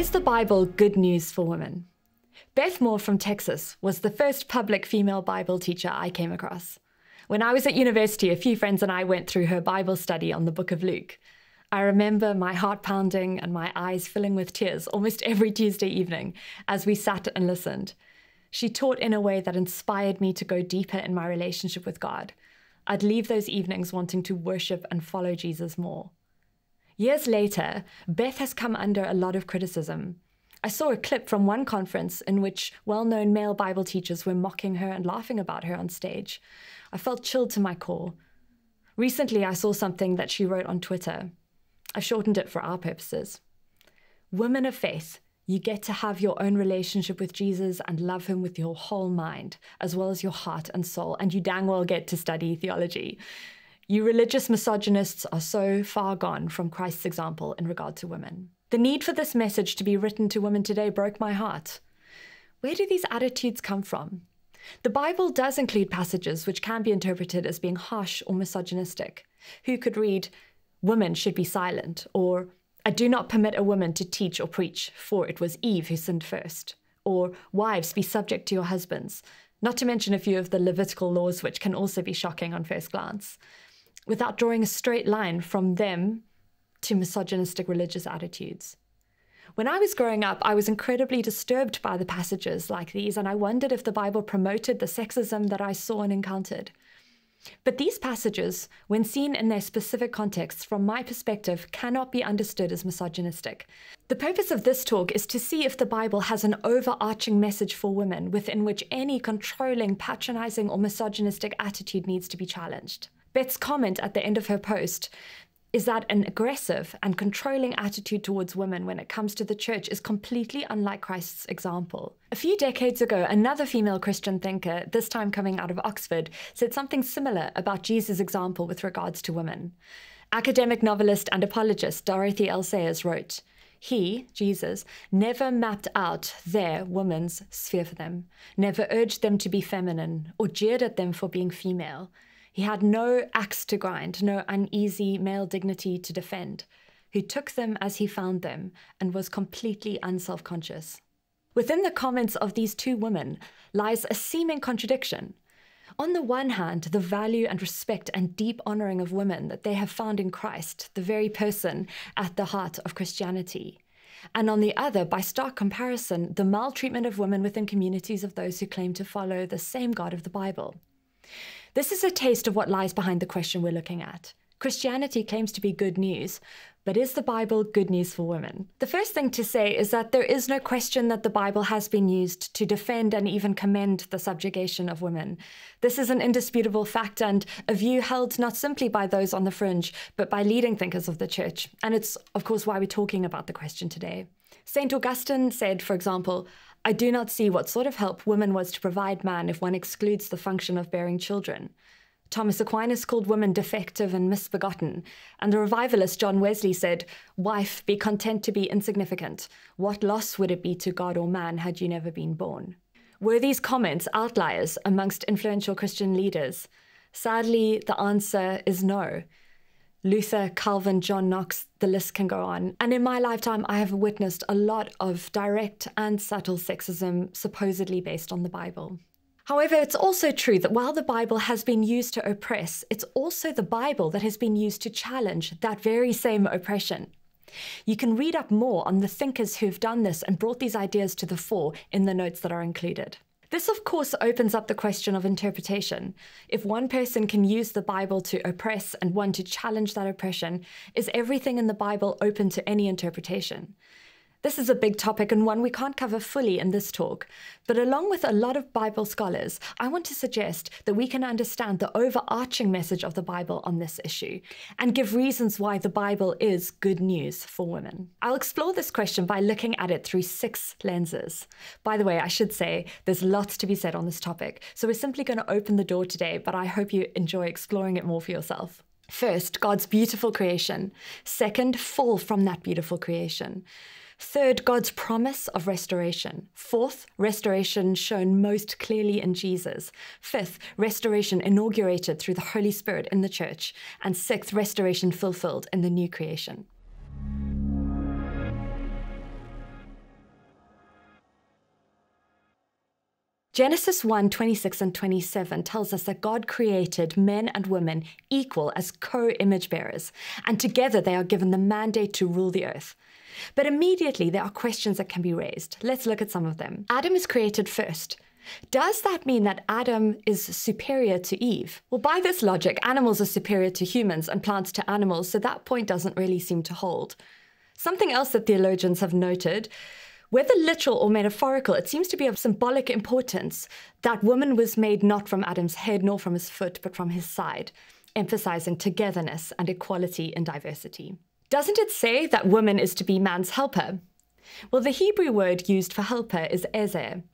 Is the Bible good news for women? Beth Moore from Texas was the first public female Bible teacher I came across. When I was at university, a few friends and I went through her Bible study on the book of Luke. I remember my heart pounding and my eyes filling with tears almost every Tuesday evening as we sat and listened. She taught in a way that inspired me to go deeper in my relationship with God. I'd leave those evenings wanting to worship and follow Jesus more. Years later, Beth has come under a lot of criticism. I saw a clip from one conference in which well-known male Bible teachers were mocking her and laughing about her on stage. I felt chilled to my core. Recently, I saw something that she wrote on Twitter. I've shortened it for our purposes. Women of faith, you get to have your own relationship with Jesus and love him with your whole mind, as well as your heart and soul, and you dang well get to study theology. You religious misogynists are so far gone from Christ's example in regard to women. The need for this message to be written to women today broke my heart. Where do these attitudes come from? The Bible does include passages which can be interpreted as being harsh or misogynistic. Who could read, "Women should be silent," or "I do not permit a woman to teach or preach, for it was Eve who sinned first," or "Wives, be subject to your husbands," not to mention a few of the Levitical laws which can also be shocking on first glance, without drawing a straight line from them to misogynistic religious attitudes. When I was growing up, I was incredibly disturbed by the passages like these, and I wondered if the Bible promoted the sexism that I saw and encountered. But these passages, when seen in their specific contexts, from my perspective, cannot be understood as misogynistic. The purpose of this talk is to see if the Bible has an overarching message for women within which any controlling, patronizing, or misogynistic attitude needs to be challenged. Beth's comment at the end of her post is that an aggressive and controlling attitude towards women when it comes to the church is completely unlike Christ's example. A few decades ago, another female Christian thinker, this time coming out of Oxford, said something similar about Jesus' example with regards to women. Academic novelist and apologist Dorothy L. Sayers wrote, "He, Jesus, never mapped out their woman's sphere for them, never urged them to be feminine or jeered at them for being female. He had no axe to grind, no uneasy male dignity to defend, who took them as he found them and was completely unself-conscious." Within the comments of these two women lies a seeming contradiction. On the one hand, the value and respect and deep honoring of women that they have found in Christ, the very person at the heart of Christianity. And on the other, by stark comparison, the maltreatment of women within communities of those who claim to follow the same God of the Bible. This is a taste of what lies behind the question we're looking at. Christianity claims to be good news, but is the Bible good news for women? The first thing to say is that there is no question that the Bible has been used to defend and even commend the subjugation of women. This is an indisputable fact and a view held not simply by those on the fringe, but by leading thinkers of the church. And it's, of course, why we're talking about the question today. Saint Augustine said, for example, "I do not see what sort of help woman was to provide man if one excludes the function of bearing children." Thomas Aquinas called women defective and misbegotten, and the revivalist John Wesley said, "Wife, be content to be insignificant. What loss would it be to God or man had you never been born?" Were these comments outliers amongst influential Christian leaders? Sadly, the answer is no. Luther, Calvin, John Knox, the list can go on. And in my lifetime, I have witnessed a lot of direct and subtle sexism supposedly based on the Bible. However, it's also true that while the Bible has been used to oppress, it's also the Bible that has been used to challenge that very same oppression. You can read up more on the thinkers who've done this and brought these ideas to the fore in the notes that are included. This, of course, opens up the question of interpretation. If one person can use the Bible to oppress and one to challenge that oppression, is everything in the Bible open to any interpretation? This is a big topic and one we can't cover fully in this talk, but along with a lot of Bible scholars, I want to suggest that we can understand the overarching message of the Bible on this issue and give reasons why the Bible is good news for women. I'll explore this question by looking at it through 6 lenses. By the way, I should say there's lots to be said on this topic, so we're simply going to open the door today, but I hope you enjoy exploring it more for yourself. First, God's beautiful creation. Second, fall from that beautiful creation. Third, God's promise of restoration. Fourth, restoration shown most clearly in Jesus. Fifth, restoration inaugurated through the Holy Spirit in the church. And sixth, restoration fulfilled in the new creation. Genesis 1, 26 and 27 tells us that God created men and women equal as co-image bearers, and together they are given the mandate to rule the earth. But immediately there are questions that can be raised. Let's look at some of them. Adam is created first. Does that mean that Adam is superior to Eve? Well, by this logic, animals are superior to humans and plants to animals, so that point doesn't really seem to hold. Something else that theologians have noted, whether literal or metaphorical, it seems to be of symbolic importance that woman was made not from Adam's head nor from his foot, but from his side, emphasizing togetherness and equality in diversity. Doesn't it say that woman is to be man's helper? Well, the Hebrew word used for helper is ezer.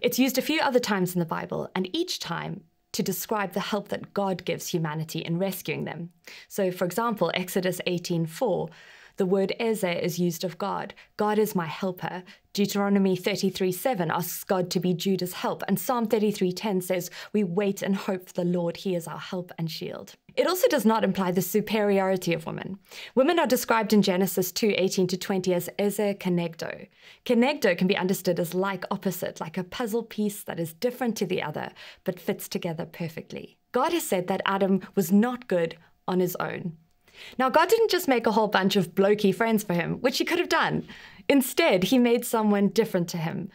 It's used a few other times in the Bible, and each time to describe the help that God gives humanity in rescuing them. So, for example, Exodus 18:4, the word ezer is used of God. God is my helper. Deuteronomy 33:7 asks God to be Judah's help, and Psalm 33:10 says, we wait and hope for the Lord, he is our help and shield. It also does not imply the superiority of women. Women are described in Genesis 2:18-20 as ezer kenegdo. Kenegdo can be understood as like opposite, like a puzzle piece that is different to the other, but fits together perfectly. God has said that Adam was not good on his own. Now, God didn't just make a whole bunch of blokey friends for him, which he could have done. Instead, he made someone different to him.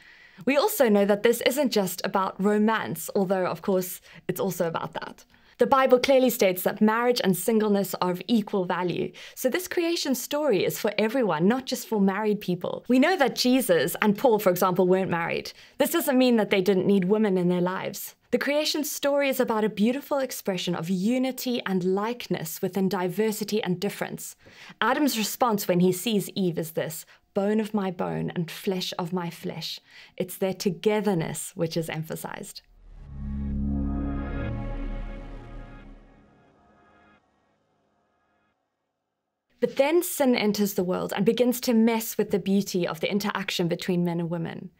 We also know that this isn't just about romance, although, of course, it's also about that. The Bible clearly states that marriage and singleness are of equal value. So this creation story is for everyone, not just for married people. We know that Jesus and Paul, for example, weren't married. This doesn't mean that they didn't need women in their lives. The creation story is about a beautiful expression of unity and likeness within diversity and difference. Adam's response when he sees Eve is this, bone of my bone and flesh of my flesh. It's their togetherness which is emphasized. But then sin enters the world and begins to mess with the beauty of the interaction between men and women.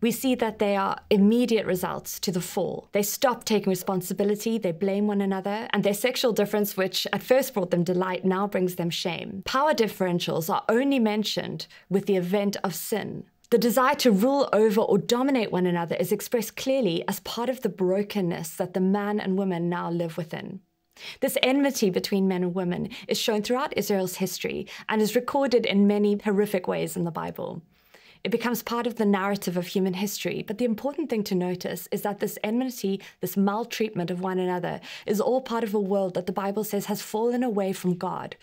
We see that they are immediate results to the fall. They stop taking responsibility, they blame one another, and their sexual difference, which at first brought them delight, now brings them shame. Power differentials are only mentioned with the event of sin. The desire to rule over or dominate one another is expressed clearly as part of the brokenness that the man and woman now live within. This enmity between men and women is shown throughout Israel's history and is recorded in many horrific ways in the Bible. It becomes part of the narrative of human history, but the important thing to notice is that this enmity, this maltreatment of one another, is all part of a world that the Bible says has fallen away from God,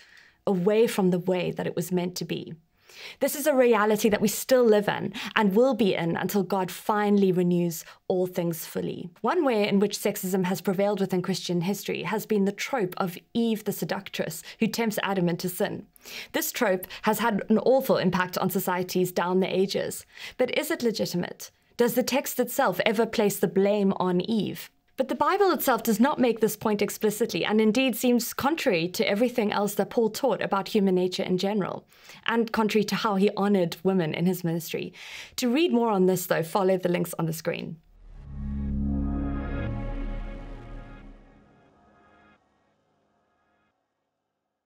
away from the way that it was meant to be. This is a reality that we still live in and will be in until God finally renews all things fully. One way in which sexism has prevailed within Christian history has been the trope of Eve the seductress who tempts Adam into sin. This trope has had an awful impact on societies down the ages. But is it legitimate? Does the text itself ever place the blame on Eve? But the Bible itself does not make this point explicitly, and indeed seems contrary to everything else that Paul taught about human nature in general, and contrary to how he honored women in his ministry. To read more on this, though, follow the links on the screen.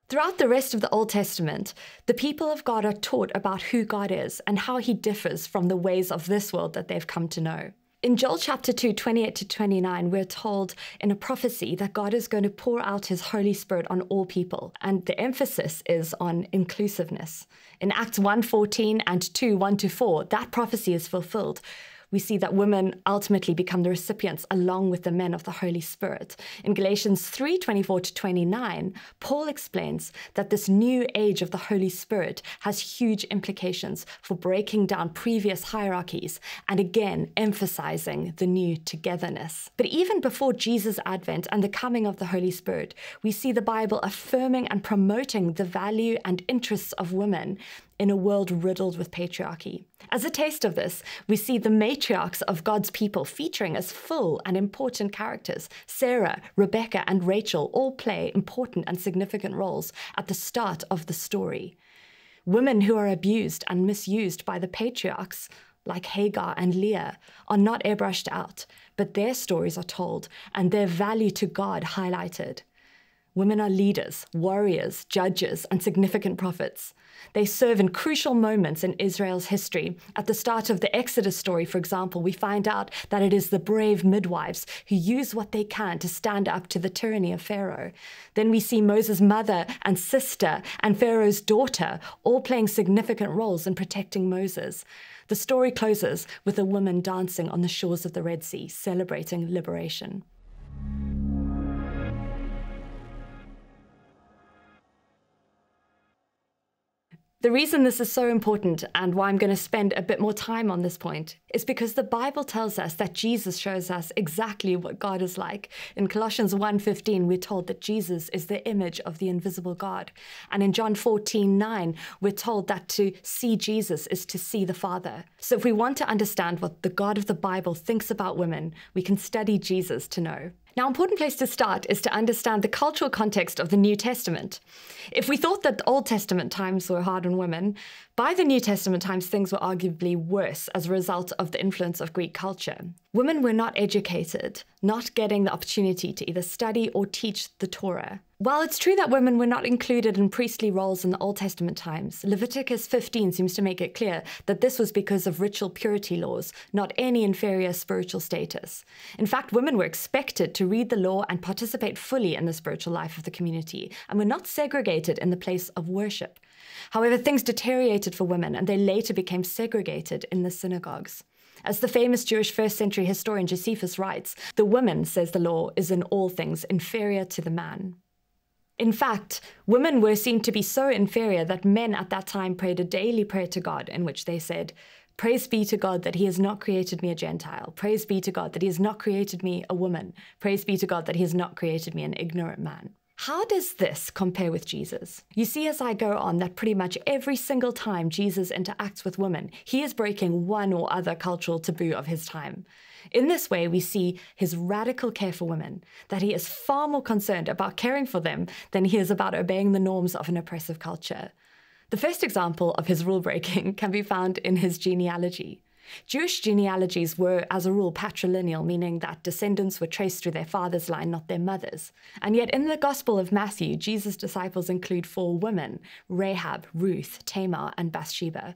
Throughout the rest of the Old Testament, the people of God are taught about who God is and how he differs from the ways of this world that they've come to know. In Joel chapter 2, 28-29, we're told in a prophecy that God is going to pour out his Holy Spirit on all people, and the emphasis is on inclusiveness. In Acts 1:14 and 2:1-4, that prophecy is fulfilled. We see that women ultimately become the recipients along with the men of the Holy Spirit. In Galatians 3:24-29, Paul explains that this new age of the Holy Spirit has huge implications for breaking down previous hierarchies and again emphasizing the new togetherness. But even before Jesus' advent and the coming of the Holy Spirit, we see the Bible affirming and promoting the value and interests of women in a world riddled with patriarchy. As a taste of this, we see the matriarchs of God's people featuring as full and important characters. Sarah, Rebecca, and Rachel all play important and significant roles at the start of the story. Women who are abused and misused by the patriarchs, like Hagar and Leah, are not airbrushed out, but their stories are told and their value to God highlighted. Women are leaders, warriors, judges, and significant prophets. They serve in crucial moments in Israel's history. At the start of the Exodus story, for example, we find out that it is the brave midwives who use what they can to stand up to the tyranny of Pharaoh. Then we see Moses' mother and sister and Pharaoh's daughter all playing significant roles in protecting Moses. The story closes with a woman dancing on the shores of the Red Sea, celebrating liberation. The reason this is so important and why I'm going to spend a bit more time on this point is because the Bible tells us that Jesus shows us exactly what God is like. In Colossians 1:15, we're told that Jesus is the image of the invisible God. And in John 14:9, we're told that to see Jesus is to see the Father. So if we want to understand what the God of the Bible thinks about women, we can study Jesus to know. Now, an important place to start is to understand the cultural context of the New Testament. If we thought that the Old Testament times were hard on women, by the New Testament times things were arguably worse as a result of the influence of Greek culture. Women were not educated, not getting the opportunity to either study or teach the Torah. While it's true that women were not included in priestly roles in the Old Testament times, Leviticus 15 seems to make it clear that this was because of ritual purity laws, not any inferior spiritual status. In fact, women were expected to read the law and participate fully in the spiritual life of the community, and were not segregated in the place of worship. However, things deteriorated for women, and they later became segregated in the synagogues. As the famous Jewish first-century historian Josephus writes, "The woman, says the law, is in all things inferior to the man." In fact, women were seen to be so inferior that men at that time prayed a daily prayer to God in which they said, "Praise be to God that he has not created me a Gentile. Praise be to God that he has not created me a woman. Praise be to God that he has not created me an ignorant man." How does this compare with Jesus? You see as I go on that pretty much every single time Jesus interacts with women, he is breaking one or other cultural taboo of his time. In this way, we see his radical care for women, that he is far more concerned about caring for them than he is about obeying the norms of an oppressive culture. The first example of his rule-breaking can be found in his genealogy. Jewish genealogies were, as a rule, patrilineal, meaning that descendants were traced through their father's line, not their mother's. And yet in the Gospel of Matthew, Jesus' disciples include 4 women, Rahab, Ruth, Tamar, and Bathsheba.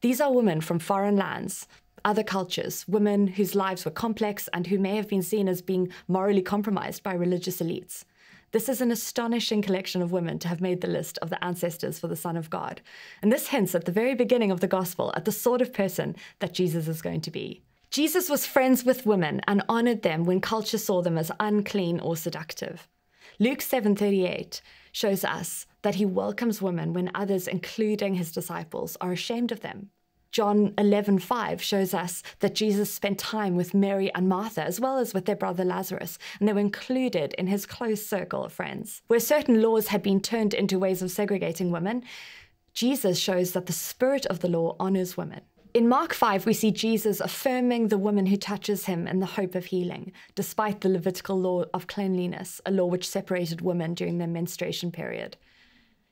These are women from foreign lands, other cultures, women whose lives were complex and who may have been seen as being morally compromised by religious elites. This is an astonishing collection of women to have made the list of the ancestors for the Son of God. And this hints at the very beginning of the Gospel at the sort of person that Jesus is going to be. Jesus was friends with women and honored them when culture saw them as unclean or seductive. Luke 7:38 shows us that he welcomes women when others, including his disciples, are ashamed of them. John 11:5 shows us that Jesus spent time with Mary and Martha, as well as with their brother Lazarus, and they were included in his close circle of friends. Where certain laws had been turned into ways of segregating women, Jesus shows that the spirit of the law honors women. In Mark 5, we see Jesus affirming the woman who touches him in the hope of healing, despite the Levitical law of cleanliness, a law which separated women during their menstruation period.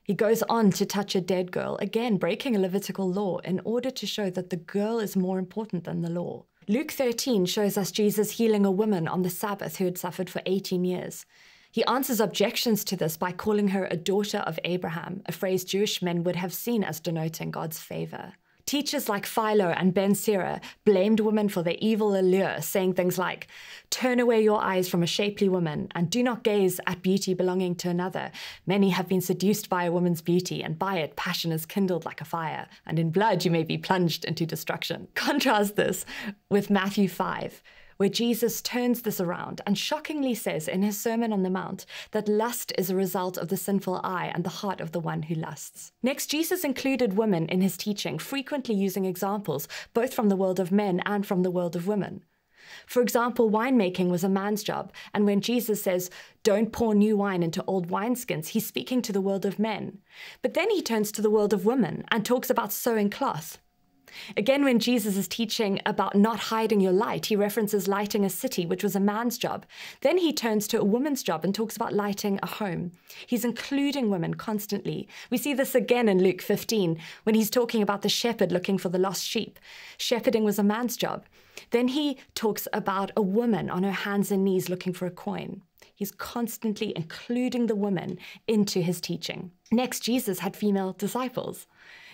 He goes on to touch a dead girl, again breaking a Levitical law in order to show that the girl is more important than the law. Luke 13 shows us Jesus healing a woman on the Sabbath who had suffered for 18 years. He answers objections to this by calling her a daughter of Abraham, a phrase Jewish men would have seen as denoting God's favor. Teachers like Philo and Ben Sira blamed women for their evil allure, saying things like, "Turn away your eyes from a shapely woman, and do not gaze at beauty belonging to another. Many have been seduced by a woman's beauty, and by it passion is kindled like a fire, and in blood you may be plunged into destruction." Contrast this with Matthew 5, where Jesus turns this around and shockingly says in his Sermon on the Mount that lust is a result of the sinful eye and the heart of the one who lusts. Next, Jesus included women in his teaching, frequently using examples both from the world of men and from the world of women. For example, winemaking was a man's job, and when Jesus says, "Don't pour new wine into old wineskins," he's speaking to the world of men. But then he turns to the world of women and talks about sewing cloth. Again, when Jesus is teaching about not hiding your light, he references lighting a city, which was a man's job. Then he turns to a woman's job and talks about lighting a home. He's including women constantly. We see this again in Luke 15, when he's talking about the shepherd looking for the lost sheep. Shepherding was a man's job. Then he talks about a woman on her hands and knees looking for a coin. He's constantly including the women into his teaching. Next, Jesus had female disciples.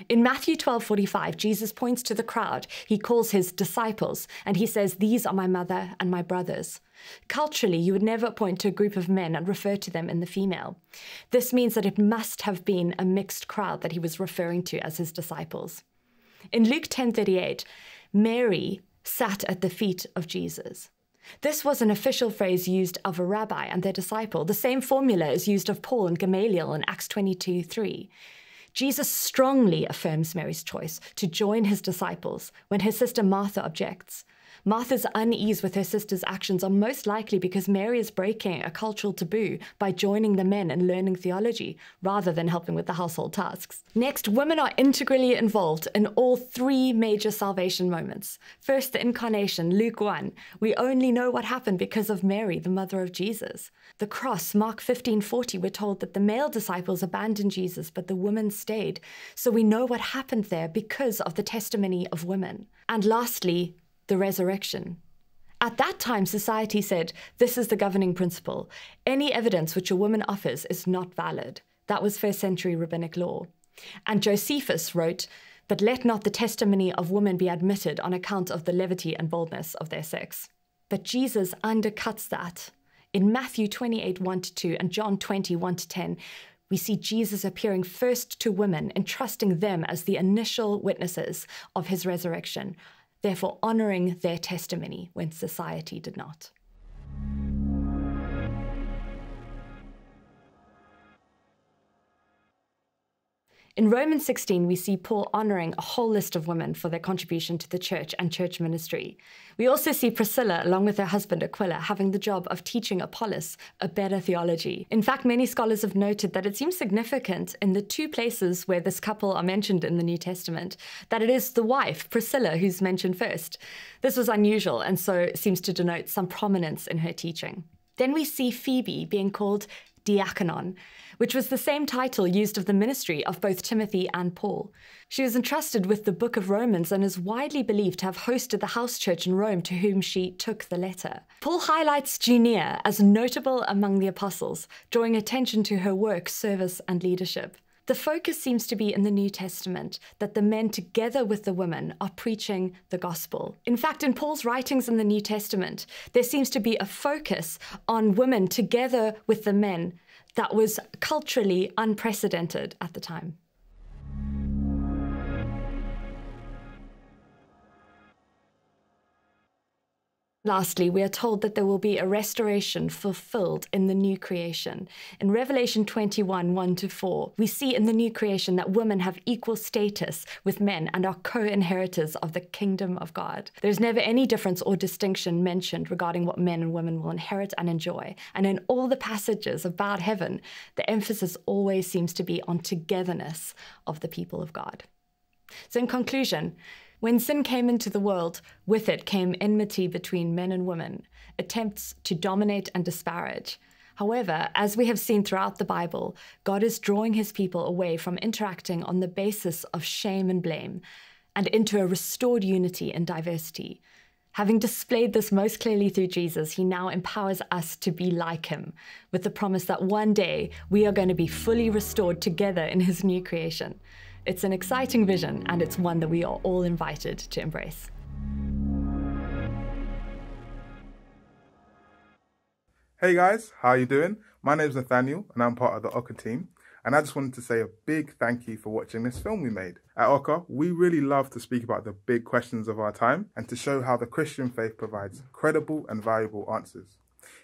In Matthew 12:45, Jesus points to the crowd. He calls his disciples, and he says, "These are my mother and my brothers." Culturally, you would never point to a group of men and refer to them in the female. This means that it must have been a mixed crowd that he was referring to as his disciples. In Luke 10:38, Mary sat at the feet of Jesus. This was an official phrase used of a rabbi and their disciple. The same formula is used of Paul and Gamaliel in Acts 22:3. Jesus strongly affirms Mary's choice to join his disciples when her sister Martha objects. Martha's unease with her sister's actions are most likely because Mary is breaking a cultural taboo by joining the men and learning theology, rather than helping with the household tasks. Next, women are integrally involved in all three major salvation moments. First, the incarnation, Luke 1. We only know what happened because of Mary, the mother of Jesus. The cross, Mark 15:40. We're told that the male disciples abandoned Jesus, but the women stayed. So we know what happened there because of the testimony of women. And lastly, the resurrection. At that time, society said, this is the governing principle. Any evidence which a woman offers is not valid. That was first century rabbinic law. And Josephus wrote, but let not the testimony of women be admitted on account of the levity and boldness of their sex. But Jesus undercuts that. In Matthew 28:1-2 and John 20:1-10, we see Jesus appearing first to women, entrusting them as the initial witnesses of his resurrection, therefore honoring their testimony when society did not. In Romans 16, we see Paul honoring a whole list of women for their contribution to the church and church ministry. We also see Priscilla, along with her husband Aquila, having the job of teaching Apollos a better theology. In fact, many scholars have noted that it seems significant in the two places where this couple are mentioned in the New Testament, that it is the wife, Priscilla, who's mentioned first. This was unusual and so seems to denote some prominence in her teaching. Then we see Phoebe being called diaconon, which was the same title used of the ministry of both Timothy and Paul. She was entrusted with the book of Romans and is widely believed to have hosted the house church in Rome to whom she took the letter. Paul highlights Junia as notable among the apostles, drawing attention to her work, service, and leadership. The focus seems to be in the New Testament, that the men together with the women are preaching the gospel. In fact, in Paul's writings in the New Testament, there seems to be a focus on women together with the men that was culturally unprecedented at the time. Lastly, we are told that there will be a restoration fulfilled in the new creation. In Revelation 21:1-4, we see in the new creation that women have equal status with men and are co-inheritors of the kingdom of God. There's never any difference or distinction mentioned regarding what men and women will inherit and enjoy. And in all the passages about heaven, the emphasis always seems to be on togetherness of the people of God. So in conclusion, when sin came into the world, with it came enmity between men and women, attempts to dominate and disparage. However, as we have seen throughout the Bible, God is drawing his people away from interacting on the basis of shame and blame, and into a restored unity and diversity. Having displayed this most clearly through Jesus, he now empowers us to be like him, with the promise that one day we are going to be fully restored together in his new creation. It's an exciting vision, and it's one that we are all invited to embrace. Hey guys, how are you doing? My name is Nathaniel, and I'm part of the Aquila team. And I just wanted to say a big thank you for watching this film we made. At Aquila, we really love to speak about the big questions of our time and to show how the Christian faith provides credible and valuable answers.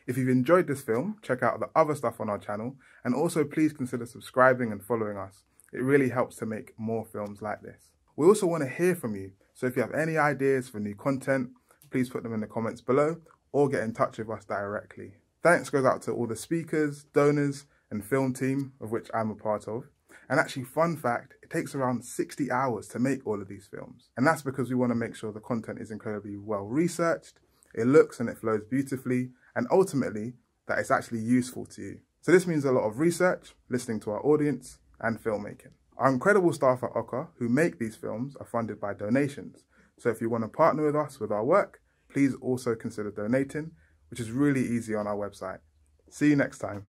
If you've enjoyed this film, check out the other stuff on our channel, and also please consider subscribing and following us. It really helps to make more films like this. We also want to hear from you, so if you have any ideas for new content, please put them in the comments below or get in touch with us directly. Thanks goes out to all the speakers, donors and film team, of which I'm a part of, And actually, fun fact, it takes around 60 hours to make all of these films. And that's because we want to make sure the content is incredibly well researched, it looks and it flows beautifully, and ultimately, that it's actually useful to you. So this means a lot of research, listening to our audience, and filmmaking. Our incredible staff at Oka who make these films are funded by donations. So if you want to partner with us with our work, please also consider donating, which is really easy on our website. See you next time.